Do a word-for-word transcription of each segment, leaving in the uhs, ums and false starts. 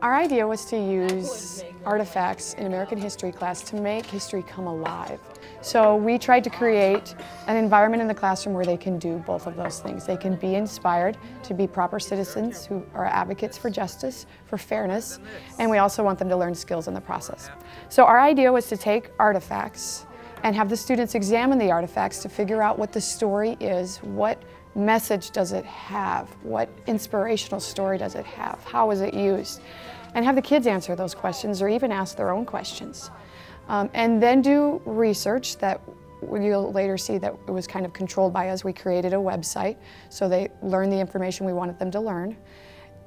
Our idea was to use artifacts in American history class to make history come alive. So we tried to create an environment in the classroom where they can do both of those things. They can be inspired to be proper citizens who are advocates for justice, for fairness, and we also want them to learn skills in the process. So our idea was to take artifacts and have the students examine the artifacts to figure out what the story is, what message does it have, what inspirational story does it have, how is it used, and have the kids answer those questions or even ask their own questions. Um, and then do research that you'll later see that it was kind of controlled by us. We created a website so they learned the information we wanted them to learn.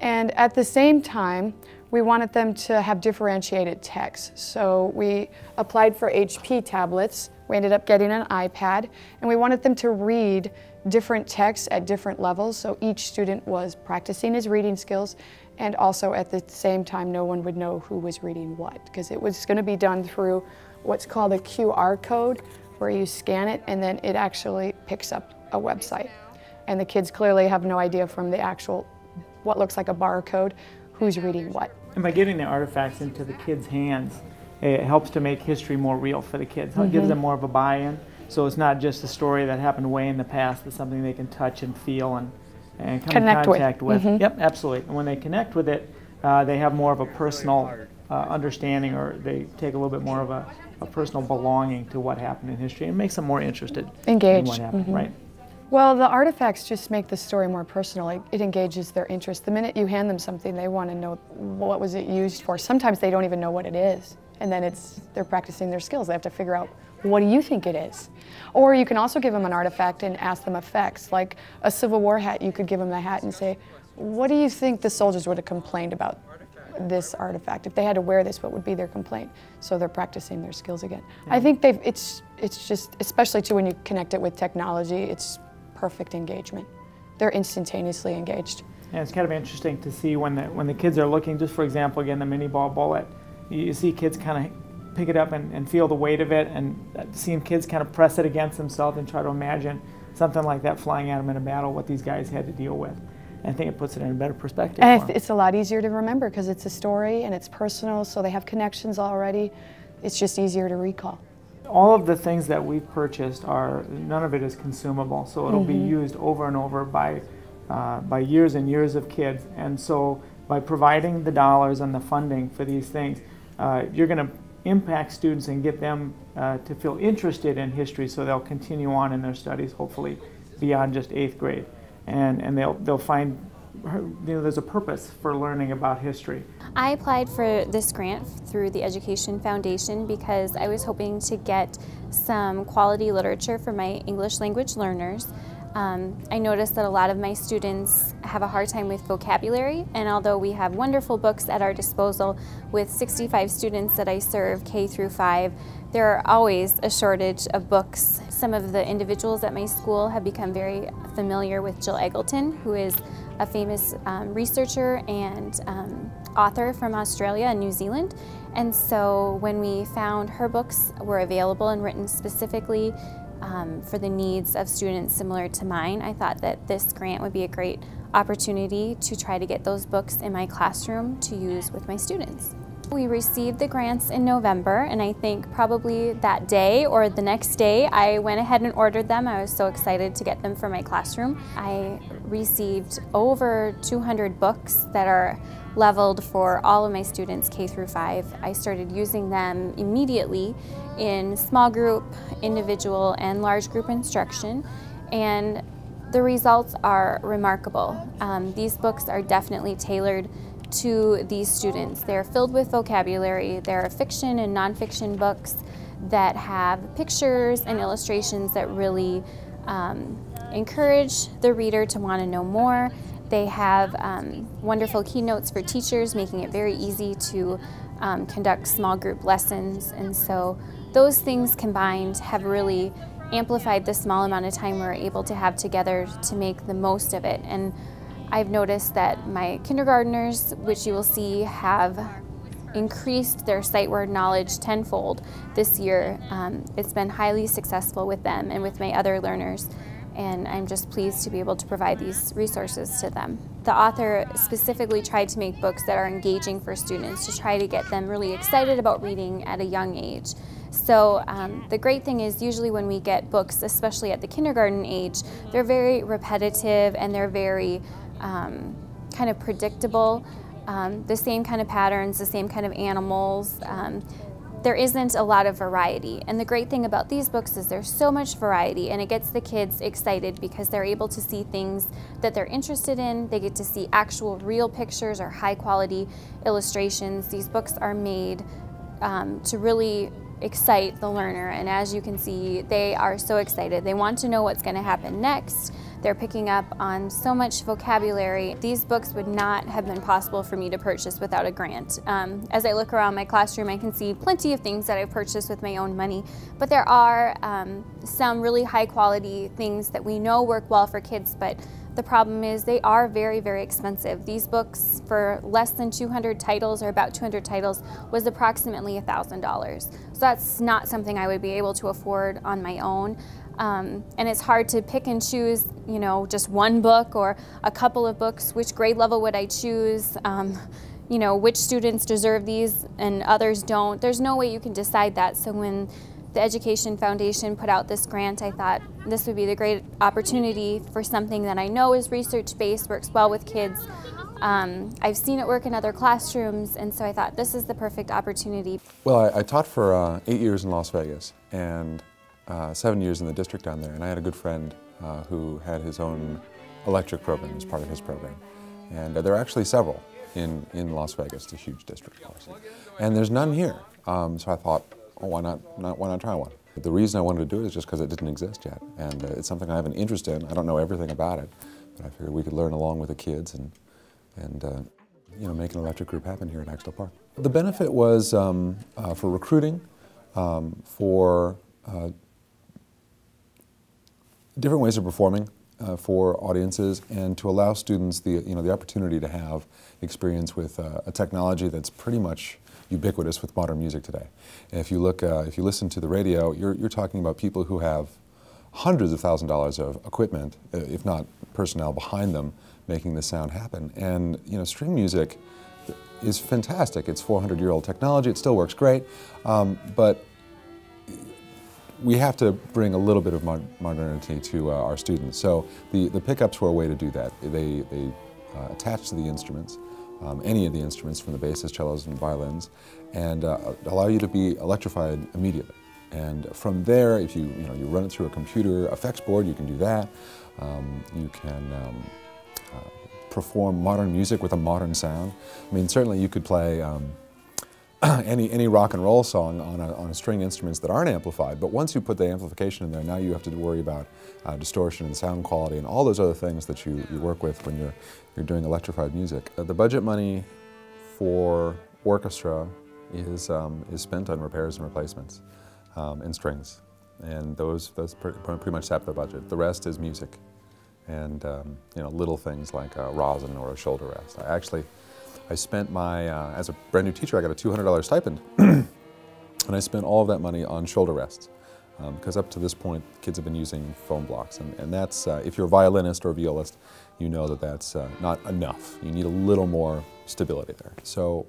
And at the same time, we wanted them to have differentiated texts. So we applied for H P tablets. We ended up getting an iPad, and we wanted them to read different texts at different levels, so each student was practicing his reading skills, and also at the same time no one would know who was reading what, because it was going to be done through what's called a Q R code, where you scan it and then it actually picks up a website. And the kids clearly have no idea from the actual, what looks like a barcode, who's reading what. And by getting the artifacts into the kids' hands, it helps to make history more real for the kids. Mm-hmm. It gives them more of a buy-in. So it's not just a story that happened way in the past, it's something they can touch and feel and, and come in contact with. with. Mm-hmm. Yep, absolutely. And when they connect with it, uh, they have more of a personal uh, understanding, or they take a little bit more of a, a personal belonging to what happened in history. It makes them more interested. Engaged. In what happened, mm-hmm. Right. Well, the artifacts just make the story more personal. It, it engages their interest. The minute you hand them something, they want to know what was it used for. Sometimes they don't even know what it is. And then it's, they're practicing their skills. They have to figure out, what do you think it is? Or you can also give them an artifact and ask them effects. Like a Civil War hat, you could give them the hat and say, what do you think the soldiers would have complained about this artifact? If they had to wear this, what would be their complaint? So they're practicing their skills again. Yeah. I think they've, it's, it's just, especially too when you connect it with technology, it's perfect engagement. They're instantaneously engaged. Yeah, it's kind of interesting to see when the, when the kids are looking, just for example, again, the mini ball bullet, you see kids kind of pick it up and, and feel the weight of it, and seeing kids kind of press it against themselves and try to imagine something like that flying at them in a battle, what these guys had to deal with. And I think it puts it in a better perspective. And it's a lot easier to remember because it's a story and it's personal, so they have connections already. It's just easier to recall. All of the things that we've purchased are, none of it is consumable, so it'll mm-hmm. be used over and over by, uh, by years and years of kids. And so by providing the dollars and the funding for these things, uh, you're going to impact students and get them uh, to feel interested in history, so they'll continue on in their studies, hopefully beyond just eighth grade. And, and they'll, they'll find, you know, there's a purpose for learning about history. I applied for this grant through the Education Foundation because I was hoping to get some quality literature for my English language learners. Um, I noticed that a lot of my students have a hard time with vocabulary, and although we have wonderful books at our disposal with sixty-five students that I serve K through five, there are always a shortage of books. Some of the individuals at my school have become very familiar with Jill Eggleton, who is a famous um, researcher and um, author from Australia and New Zealand. And so when we found her books were available and written specifically Um, for the needs of students similar to mine, I thought that this grant would be a great opportunity to try to get those books in my classroom to use with my students. We received the grants in November, and I think probably that day or the next day I went ahead and ordered them. I was so excited to get them for my classroom. I received over two hundred books that are leveled for all of my students K through five. I started using them immediately in small group, individual, and large group instruction, and the results are remarkable. Um, these books are definitely tailored to these students. They're filled with vocabulary. There are fiction and nonfiction books that have pictures and illustrations that really um, encourage the reader to want to know more. They have um, wonderful keynotes for teachers, making it very easy to um, conduct small group lessons. And so those things combined have really amplified the small amount of time we were able to have together to make the most of it. And I've noticed that my kindergartners, which you will see, have increased their sight word knowledge tenfold this year. Um, it's been highly successful with them and with my other learners, and I'm just pleased to be able to provide these resources to them. The author specifically tried to make books that are engaging for students, to try to get them really excited about reading at a young age. So um, the great thing is, usually when we get books, especially at the kindergarten age, they're very repetitive and they're very um, kind of predictable. Um, the same kind of patterns, the same kind of animals. Um, there isn't a lot of variety. And the great thing about these books is there's so much variety, and it gets the kids excited because they're able to see things that they're interested in. They get to see actual real pictures or high quality illustrations. These books are made um, to really excite the learner, and as you can see, they are so excited. They want to know what's going to happen next. They're picking up on so much vocabulary. These books would not have been possible for me to purchase without a grant. Um, as I look around my classroom, I can see plenty of things that I purchased with my own money, but there are um, some really high quality things that we know work well for kids, but the problem is they are very, very expensive. These books, for less than two hundred titles, or about two hundred titles, was approximately one thousand dollars. So that's not something I would be able to afford on my own. Um, and it's hard to pick and choose, you know, just one book or a couple of books. Which grade level would I choose? Um, you know, which students deserve these and others don't? There's no way you can decide that. So when the Education Foundation put out this grant, I thought this would be the great opportunity for something that I know is research-based, works well with kids. Um, I've seen it work in other classrooms, and so I thought this is the perfect opportunity. Well, I, I taught for uh, eight years in Las Vegas and uh, seven years in the district down there, and I had a good friend uh, who had his own electric program as part of his program. And uh, there are actually several in, in Las Vegas, the huge district, obviously. And there's none here, um, so I thought, oh, why not, not, why not try one? The reason I wanted to do it is just because it didn't exist yet, and uh, it's something I have an interest in. I don't know everything about it, but I figured we could learn along with the kids and, and uh, you know, make an electric group happen here at Axtell Park. The benefit was um, uh, for recruiting, um, for uh, different ways of performing uh, for audiences, and to allow students the, you know, the opportunity to have experience with uh, a technology that's pretty much ubiquitous with modern music today. And if you look, uh, if you listen to the radio, you're, you're talking about people who have hundreds of thousands of dollars of equipment, if not personnel behind them, making the sound happen. And you know, string music is fantastic. It's four hundred year old technology. It still works great, um, but we have to bring a little bit of modernity to uh, our students. So the the pickups were a way to do that. They they uh, attach to the instruments. Um, any of the instruments, from the basses, cellos, and violins, and uh, allow you to be electrified immediately. And from there, if you you know you run it through a computer effects board, you can do that. Um, you can um, uh, perform modern music with a modern sound. I mean, certainly you could play um, any any rock and roll song on a, on a string instruments that aren't amplified. But once you put the amplification in there, now you have to worry about uh, distortion and sound quality and all those other things that you, you work with when you're you're doing electrified music. Uh, the budget money for orchestra is um, is spent on repairs and replacements um, and strings, and those those pretty, pretty much sap the budget. The rest is music, and um, you know little things like a rosin or a shoulder rest. I actually. I spent my, uh, as a brand new teacher, I got a two hundred dollar stipend, and I spent all of that money on shoulder rests, um, because up to this point, kids have been using foam blocks, and, and that's, uh, if you're a violinist or a violist, you know that that's uh, not enough. You need a little more stability there. So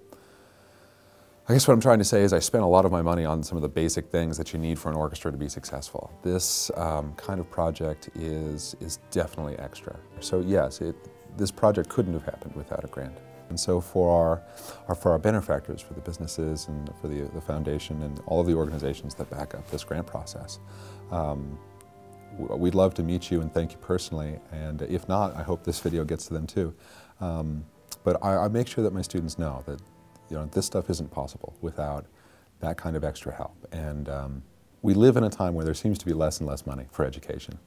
I guess what I'm trying to say is I spent a lot of my money on some of the basic things that you need for an orchestra to be successful. This um, kind of project is, is definitely extra. So yes, it, this project couldn't have happened without a grant. And so for our, our, for our benefactors, for the businesses and for the, the foundation and all of the organizations that back up this grant process, um, we'd love to meet you and thank you personally. And if not, I hope this video gets to them too. Um, but I, I make sure that my students know that you know, this stuff isn't possible without that kind of extra help. And um, we live in a time where there seems to be less and less money for education.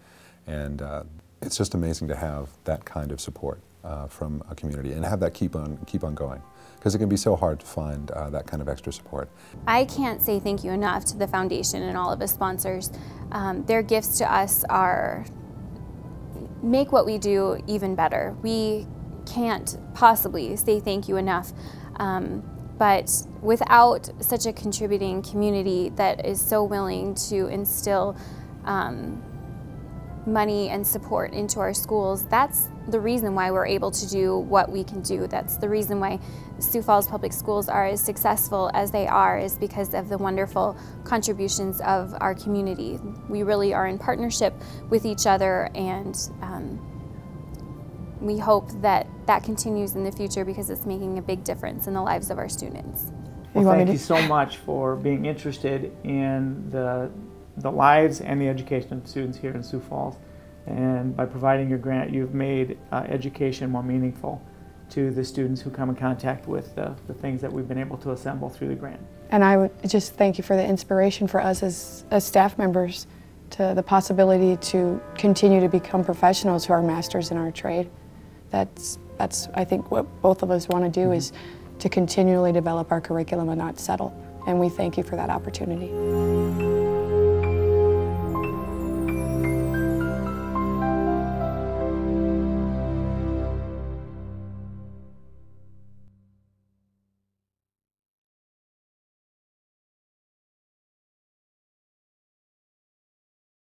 And uh, it's just amazing to have that kind of support. uh, from a community, and have that keep on keep on going, because it can be so hard to find uh, that kind of extra support. I can't say thank you enough to the foundation and all of the sponsors. Um, their gifts to us are make what we do even better. We can't possibly say thank you enough. Um, But without such a contributing community that is so willing to instill um, money and support into our schools, that's the reason why we're able to do what we can do. That's the reason why Sioux Falls Public Schools are as successful as they are, is because of the wonderful contributions of our community. We really are in partnership with each other, and um, we hope that that continues in the future, because it's making a big difference in the lives of our students. Well, you thank you so much for being interested in the, the lives and the education of students here in Sioux Falls. And by providing your grant, you've made uh, education more meaningful to the students who come in contact with the, the things that we've been able to assemble through the grant. And I would just thank you for the inspiration for us as, as staff members, to the possibility to continue to become professionals who are masters in our trade. That's, that's I think, what both of us want to do, is to continually develop our curriculum and not settle. And we thank you for that opportunity.